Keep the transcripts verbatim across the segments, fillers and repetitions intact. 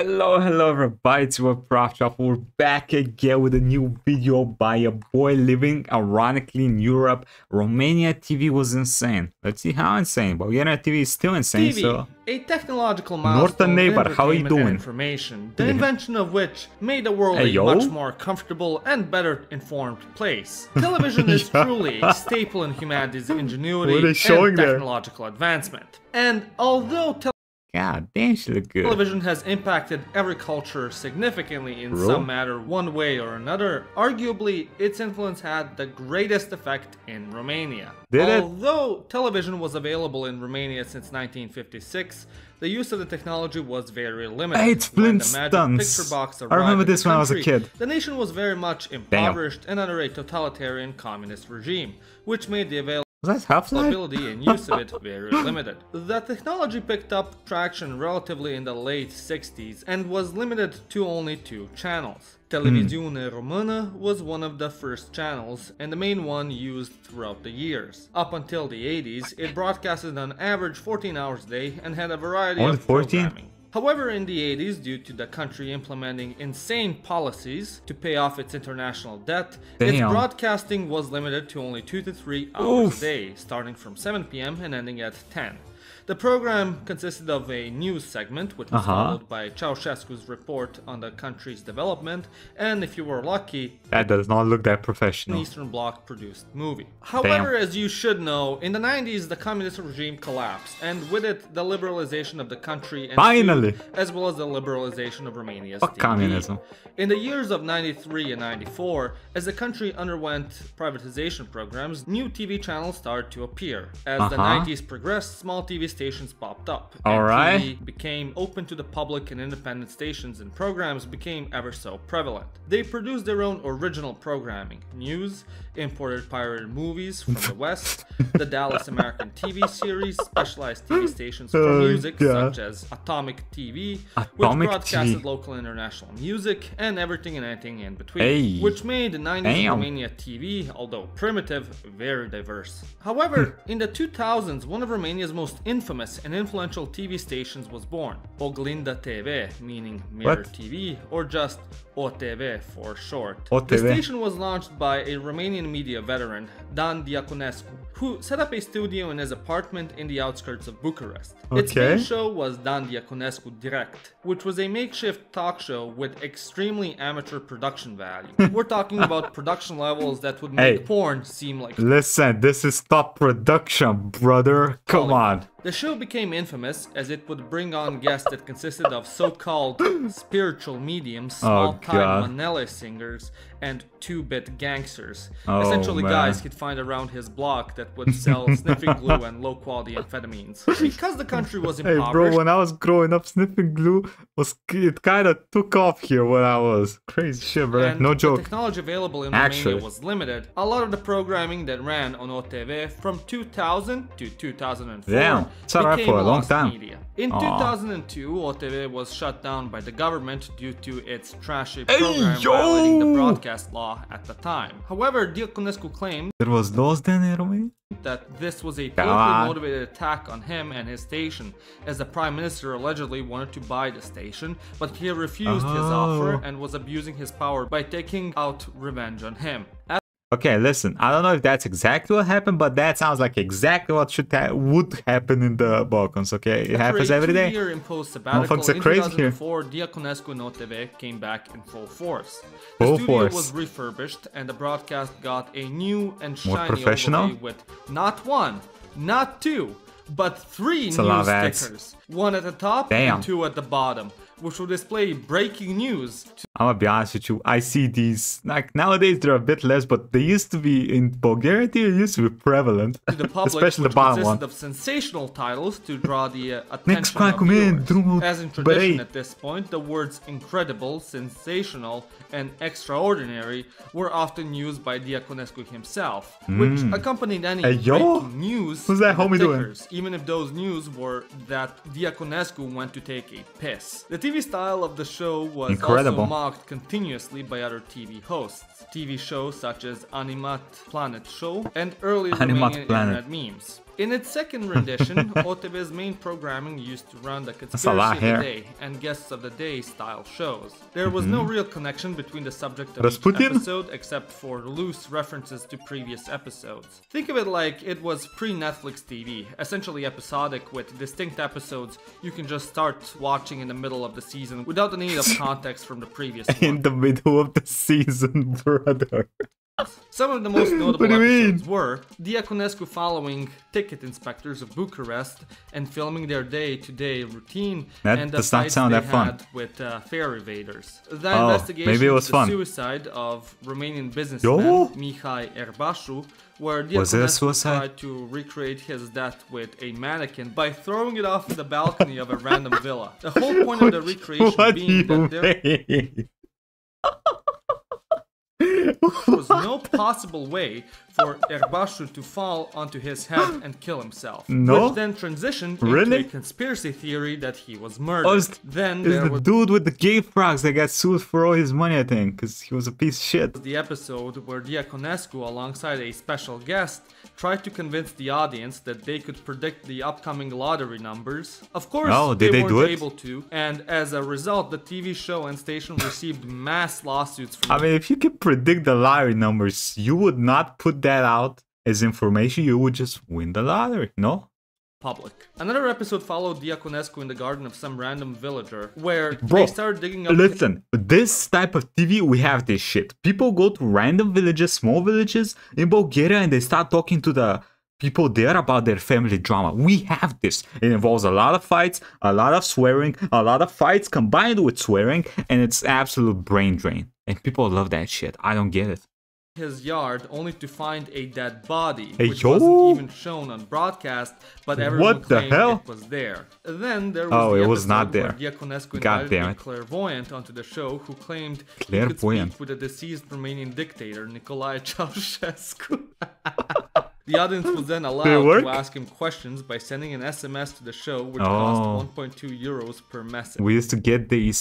Hello, hello everybody, it's your Proftrof. We're back again with a new video by a boy living ironically in Europe. Romania T V was insane. Let's see how insane. Bulgaria T V is still insane. T V, so a technological milestone, neighbor, how are you doing? Information, the invention of which made the world hey, a much more comfortable and better informed place. Television is truly a staple in humanity's ingenuity and technological there? advancement. And although television God damn, she look good. Television has impacted every culture significantly in Bro? some matter, one way or another. Arguably, its influence had the greatest effect in Romania. Did Although it? television was available in Romania since nineteen fifty-six, the use of the technology was very limited. Hey, it's when the magic picture box arrived I remember this when country, I was a kid. The nation was very much impoverished Damn. and under a totalitarian communist regime, which made the availability Was that Ability and use of it very limited. The technology picked up traction relatively in the late sixties and was limited to only two channels. Televiziunea Română was one of the first channels and the main one used throughout the years. Up until the eighties, it broadcasted on average fourteen hours a day and had a variety only of programming. fourteen? However, in the eighties, due to the country implementing insane policies to pay off its international debt, Damn. its broadcasting was limited to only two to three hours Oof. a day, starting from seven p m and ending at ten. The program consisted of a news segment, which was uh-huh. followed by Ceausescu's report on the country's development, and if you were lucky, that does not look that professional, an Eastern Bloc produced movie. However, Damn. as you should know, in the nineties the communist regime collapsed, and with it the liberalization of the country, and finally, food, as well as the liberalization of Romania's Fuck T V. communism. In the years of ninety-three and ninety-four, as the country underwent privatization programs, new T V channels started to appear. As uh-huh. the nineties progressed, small T V stations popped up. All right. T V became open to the public, and independent stations and programs became ever so prevalent. They produced their own original programming, news, imported pirated movies from the West, the Dallas American T V series, specialized T V stations for uh, music yeah. such as Atomic T V, Atomic which broadcasted T V. local and international music, and everything and anything in between, hey. which made the nineties Damn. Romania T V, although primitive, very diverse. However, in the two thousands, one of Romania's most infamous Infamous and influential T V stations was born, Oglinda T V, meaning mirror what? T V, or just O T V for short. O T V. The station was launched by a Romanian media veteran, Dan Diaconescu, who set up a studio in his apartment in the outskirts of Bucharest. Okay. Its main show was Dan Diaconescu Direct, which was a makeshift talk show with extremely amateur production value. We're talking about production levels that would make hey, porn seem like... Listen, this is top production, brother. Come on. The show became infamous as it would bring on guests that consisted of so-called spiritual mediums, small-time oh, Manele singers, and two-bit gangsters. Oh, Essentially man. guys he'd find around his block that would sell sniffing glue and low-quality amphetamines. Because the country was impoverished... Hey bro, when I was growing up, sniffing glue, was it kind of took off here when I was. Crazy shit, bro. No joke. The technology available in Actually. Romania was limited. A lot of the programming that ran on O T V from two thousand to two thousand four... Damn. It's alright for a long time. Media. In Aww. two thousand two, O T V was shut down by the government due to its trashy program hey, violating the broadcast law at the time. However, Diaconescu claimed there was those then in Romania? that this was a politically motivated attack on him and his station, as the Prime Minister allegedly wanted to buy the station, but he refused oh. his offer and was abusing his power by taking out revenge on him. At Okay, listen, I don't know if that's exactly what happened, but that sounds like exactly what should ha would happen in the Balkans, okay? It After happens every day. No fucks are crazy here. Diaconescu and O T V came back in full force. The full studio force. was refurbished and the broadcast got a new and shiny More professional? O T V with not one, not two, but three it's news stickers. One at the top Damn. and two at the bottom, which will display breaking news. I'm gonna be honest with you, I see these, like nowadays they're a bit less, but they used to be, in Bulgaria, they used to be prevalent. To the public, Especially the bottom one. Of sensational titles to draw the uh, attention of viewers. As in tradition at this point, the words incredible, sensational, and extraordinary were often used by Diaconescu himself, mm. which accompanied any hey, breaking news Who's that homie tickers, doing? even if those news were that Diaconescu went to take a piss. The T V style of the show was Incredible. also mocked continuously by other T V hosts. T V shows such as Animat Planet show and early Animat Romanian Planet. internet memes. In its second rendition, O T V's main programming used to run the Conspiracy of the Day and Guests of the Day style shows. There was no real connection between the subject of each episode except for loose references to previous episodes. Think of it like it was pre-Netflix T V, essentially episodic with distinct episodes you can just start watching in the middle of the season without the need of context from the previous one. In the middle of the season, brother. Some of the most notable episodes mean? were Diaconescu following ticket inspectors of Bucharest and filming their day-to-day -day routine that and the does not sound they that fun. had with uh, fare evaders. The oh, investigation of the fun. suicide of Romanian businessman Yo? Mihai Erbasu, where Diaconescu tried to recreate his death with a mannequin by throwing it off the balcony of a random villa. The whole point of the recreation being that there... There was no possible way for Erbasu to fall onto his head and kill himself, no? which then transitioned really? into a conspiracy theory that he was murdered. Oh, it's, then it's there the was dude with the gay frogs that got sued for all his money, I think, because he was a piece of shit. The episode where Diaconescu, alongside a special guest, tried to convince the audience that they could predict the upcoming lottery numbers. Of course, oh, did they, they weren't able to, and as a result, the T V show and station received mass lawsuits from I mean, if you could predict the lottery numbers, you would not put that that out as information, you would just win the lottery, no? Public. Another episode followed Diaconescu in the garden of some random villager, where Bro, they started digging up... listen, this type of T V, we have this shit. People go to random villages, small villages in Bulgaria, and they start talking to the people there about their family drama. We have this. It involves a lot of fights, a lot of swearing, a lot of fights combined with swearing, and it's absolute brain drain. And people love that shit. I don't get it. His yard only to find a dead body, hey, which yo? wasn't even shown on broadcast, but everyone what the claimed hell? it was there. Then there was oh, the it was not there. Diaconescu invited a clairvoyant onto the show who claimed he could speak with the deceased Romanian dictator Nicolae Ceaușescu. The audience was then allowed to ask him questions by sending an S M S to the show, which oh. cost one point two euros per message. We used to get these,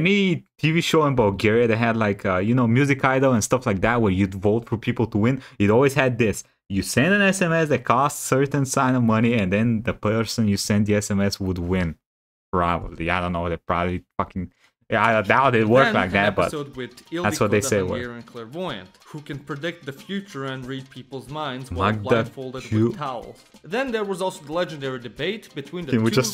any T V show in Bulgaria that had like, uh, you know, Music Idol and stuff like that, where you'd vote for people to win. It always had this. You send an S M S that costs a certain sign of money, and then the person you send the S M S would win. Probably. I don't know. They probably fucking... Yeah, I doubt it worked like that, but that's what they say. Hungarian clairvoyant, who can predict the future and read people's minds while blindfolded with towels. Then there was also the legendary debate between the two culture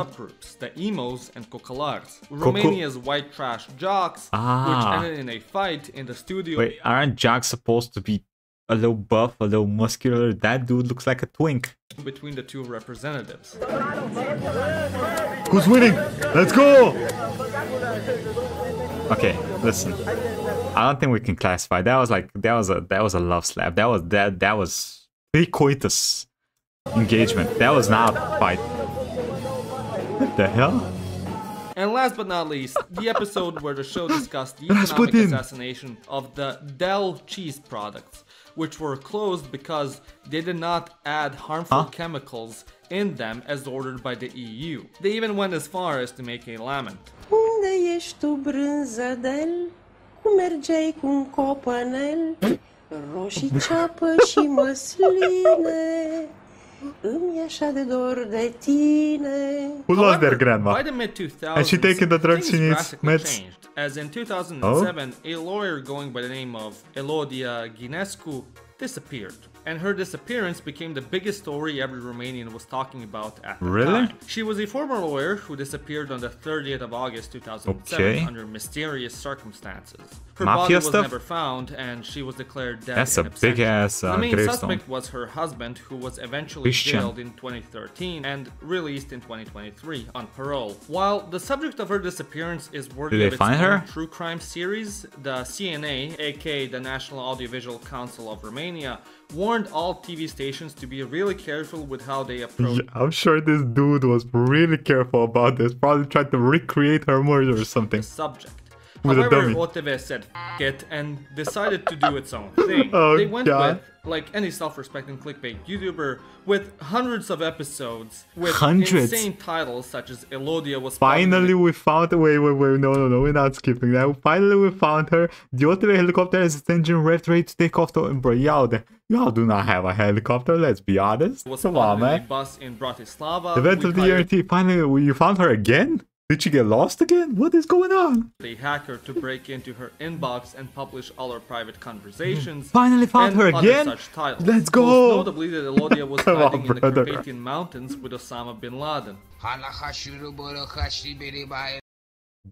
subgroups, the emos and cocalars, Romania's white trash jocks, ah. which ended in a fight in the studio. Wait, aren't jocks supposed to be a little buff, a little muscular? That dude looks like a twink. Between the two representatives. Who's winning? Let's go! Okay, listen. I don't think we can classify. That was like that was a that was a love slap. That was that that was pre-coitus engagement. That was not a fight. What the hell? And last but not least, the episode where the show discussed the economic assassination of the Dell cheese products, which were closed because they did not add harmful huh? chemicals in them as ordered by the E U. They even went as far as to make a lament. Unde ești tu, brânză Del? Cum mergeai cu un copanel? Roșii, ceapă și măsline. Who lost their grandma? Has she taken the drugs she needs? Meds? Changed, as in two thousand seven, oh? a lawyer going by the name of Elodia Ginescu disappeared. And her disappearance became the biggest story every Romanian was talking about at the really? time. She was a former lawyer who disappeared on the thirtieth of August two thousand seven okay. under mysterious circumstances. Her Mafia body was stuff? never found, and she was declared dead. That's in a absentia. big ass. Uh, the main gravestone. suspect was her husband, who was eventually Christian. jailed in twenty thirteen and released in twenty twenty-three on parole. While the subject of her disappearance is worthy Did of its own true crime series, the C N A, aka the National Audiovisual Council of Romania, warned all T V stations to be really careful with how they approach. Yeah, I'm sure this dude was really careful about this. Probably tried to recreate her murder or something. Subject. with However, a dummy. O T V said F it and decided to do its own thing. Oh, they went God. with, like any self-respecting clickbait YouTuber, with hundreds of episodes with hundreds. insane titles such as Elodia was Finally we found wait wait wait no no no we're not skipping that. Finally we found her. The O T V helicopter has its engine rev ready to take off to Bro, y'all do not have a helicopter, let's be honest. Was Come on, man. Bus in Bratislava. Event of the E R T, finally you found her again? Did she get lost again? What is going on? They hacked her to break into her inbox and publish all her private conversations. Finally found her again? Such titles. Let's go! Most notably that Elodia was hiding on, in brother. the Carpathian mountains with Osama bin Laden.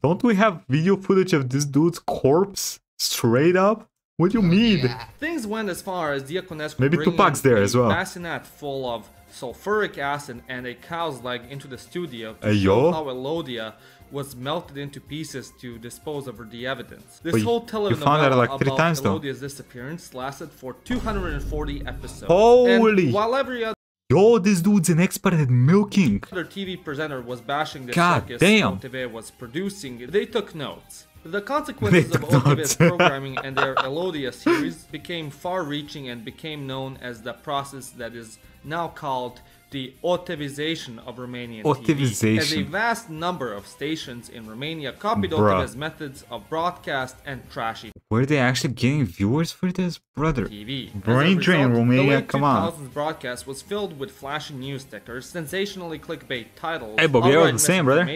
Don't we have video footage of this dude's corpse? Straight up? What do you mean? Yeah. Things went as far as Diaconescu Maybe Tupac's there as well. bassinet full of sulfuric acid and a cow's leg into the studio to Ayo? show how Elodia was melted into pieces to dispose of the evidence. This Wait, whole telenovela like about Elodia's though. disappearance lasted for two hundred forty episodes. Holy! And while every other Yo, this dude's an expert at milking. Another T V presenter was bashing the God circus damn. O T V was producing. They took notes. The consequences of O T V's programming and their Elodia series became far-reaching and became known as the process that is now called the O T Vization of Romanian O T Vization. T V, as a vast number of stations in Romania copied Bruh. O T V's methods of broadcast and trashy. Were they actually getting viewers for this, brother? T V. Brain drain, Romania, come on. The two thousands broadcast was filled with flashy news stickers, sensationally clickbait titles, hey, Bobby, you're the same, brother.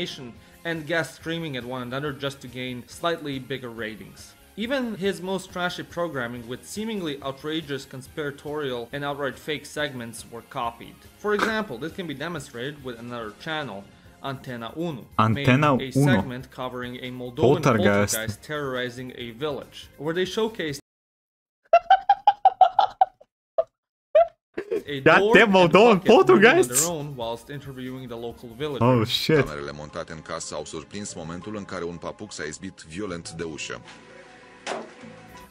and guests screaming at one another just to gain slightly bigger ratings. Even his most trashy programming with seemingly outrageous conspiratorial and outright fake segments were copied. For example, this can be demonstrated with another channel, Antena Uno, Antena made a Uno. segment covering a Moldovan poltergeist. poltergeist terrorizing a village, where they showcased a door Goddamn, and bucket on their own whilst interviewing the local villagers. Oh shit. Camerele montate în casă au surprins momentul în care un papuc s-a izbit violent de ușă.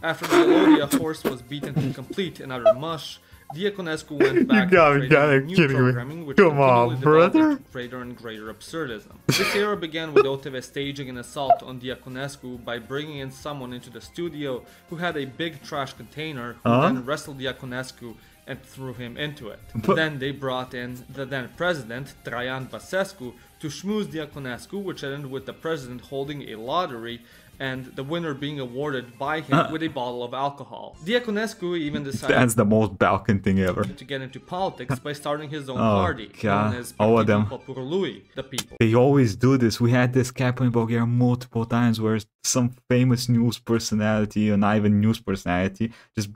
After the Elodia horse was beaten to complete another mush, Diaconescu went back you gotta, to gotta new kidding programming me. which Come on, brother. greater and greater absurdism. This era began with O T V staging an assault on Diaconescu by bringing in someone into the studio who had a big trash container who huh? then wrestled Diaconescu and threw him into it. But then they brought in the then president, Traian Basescu, to schmooze Diaconescu, which ended with the president holding a lottery and the winner being awarded by him uh. with a bottle of alcohol. Diaconescu even decided That's the most Balkan thing ever. to get into politics by starting his own oh, party, God. known as All of them. Poporului, the people. They always do this. We had this happen in Bulgaria multiple times where some famous news personality, or not even news personality, just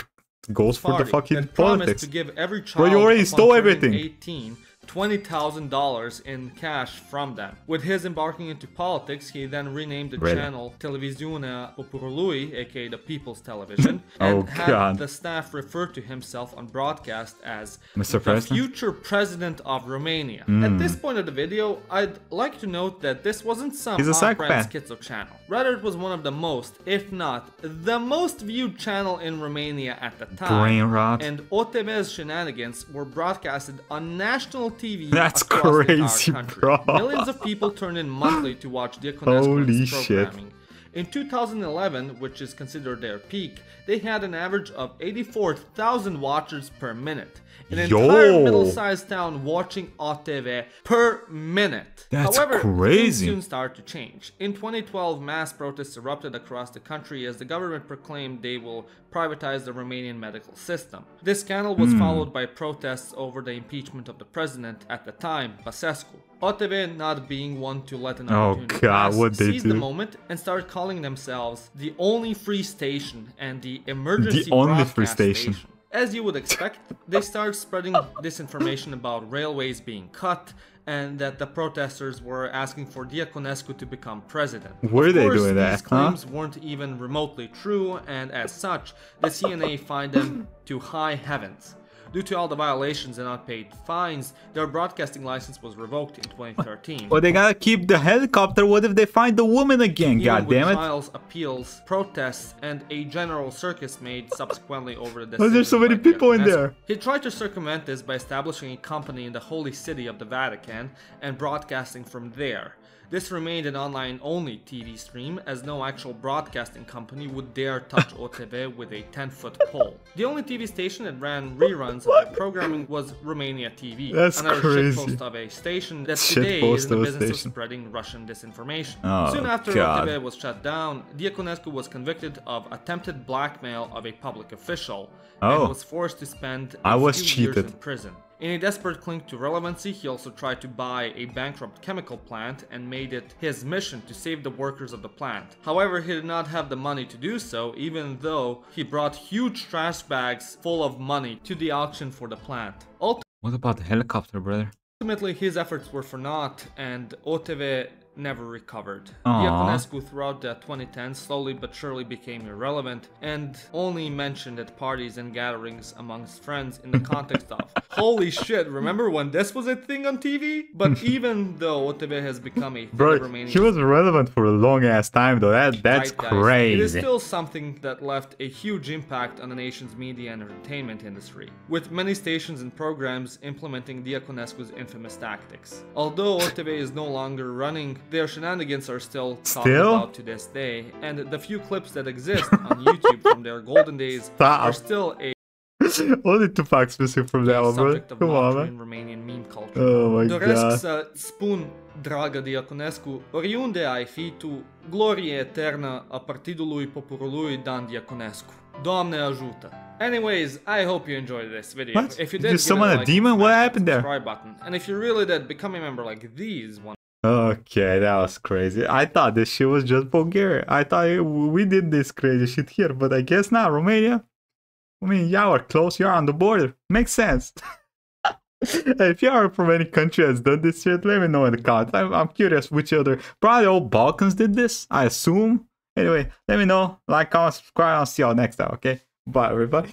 goes for the fucking politics. To give every child Bro, you already stole everything. eighteen twenty thousand dollars in cash from them. With his embarking into politics, he then renamed the really? channel Televiziunea Poporului, aka the People's Television, and oh, had God. the staff refer to himself on broadcast as Mister the President? future president of Romania. Mm. At this point of the video, I'd like to note that this wasn't some off-brand schizo channel. Rather, it was one of the most, if not the most viewed channel in Romania at the time. Brain rot. And O T V's shenanigans were broadcasted on national T V. That's crazy, bro. Millions of people turn in monthly to watch Diaconescu's programming. Shit. In two thousand eleven, which is considered their peak, they had an average of eighty-four thousand watchers per minute. An Yo. entire middle-sized town watching O T V per minute. That's However, crazy. things soon started to change. In twenty twelve, mass protests erupted across the country as the government proclaimed they will privatize the Romanian medical system. This scandal was hmm. followed by protests over the impeachment of the president at the time, Băsescu. O T V, not being one to let an opportunity oh God, pass, what they seized do? the moment and started calling themselves the only free station and the emergency the only free station. station. As you would expect, they started spreading disinformation about railways being cut and that the protesters were asking for Diaconescu to become president. Were they doing that? These claims huh? weren't even remotely true, and as such, the C N A fined them to high heavens. Due to all the violations and unpaid fines, their broadcasting license was revoked in twenty thirteen. Well, they gotta keep the helicopter. What if they find the woman again? Goddammit. Trials, appeals, protests, and a general circus made subsequently over the decision. There's so many people in there. He tried to circumvent this by establishing a company in the holy city of the Vatican and broadcasting from there. This remained an online-only T V stream, as no actual broadcasting company would dare touch O T V with a ten-foot pole. The only T V station that ran reruns of the programming was Romania T V, That's another shitpost of a station that shit today is in the business station. of spreading Russian disinformation. Oh, Soon after God. O T V was shut down, Diaconescu was convicted of attempted blackmail of a public official oh. and was forced to spend a I few was cheated. years in prison. In a desperate cling to relevancy, he also tried to buy a bankrupt chemical plant and made it his mission to save the workers of the plant. However, he did not have the money to do so, even though he brought huge trash bags full of money to the auction for the plant. Ultimately, what about the helicopter, brother? Ultimately, his efforts were for naught, and O T V never recovered. Aww. Diaconescu throughout the twenty tens slowly but surely became irrelevant and only mentioned at parties and gatherings amongst friends in the context of holy shit, remember when this was a thing on T V? But even though O T V has become a Bro, he was relevant for a long ass time though, that, that's right, crazy. It is still something that left a huge impact on the nation's media and entertainment industry, with many stations and programs implementing Diaconescu's infamous tactics. Although O T V is no longer running, their shenanigans are still talked still? about to this day, and the few clips that exist on YouTube from their golden days Stop. are still a Only two facts missing from that one, bro. Come on, man. Romanian meme culture. Oh my god. Doresc să spun, dragă Diaconescu, oriunde ai fi tu, glorie eternă a Partidului Poporului Dan Diaconescu. Doamne ajută. Anyways, I hope you enjoyed this video. What? If you did, did someone a like, demon? What happened there? Subscribe button. And if you really did, become a member like these one. Okay, that was crazy. I thought this shit was just Bulgaria. I thought we did this crazy shit here, but I guess not. Romania? I mean, y'all are close, you're on the border. Makes sense. If you are from any country that's done this shit, let me know in the comments. I'm, I'm curious which other... Probably all Balkans did this, I assume. Anyway, let me know. Like, comment, subscribe, and I'll see y'all next time, okay? Bye, everybody.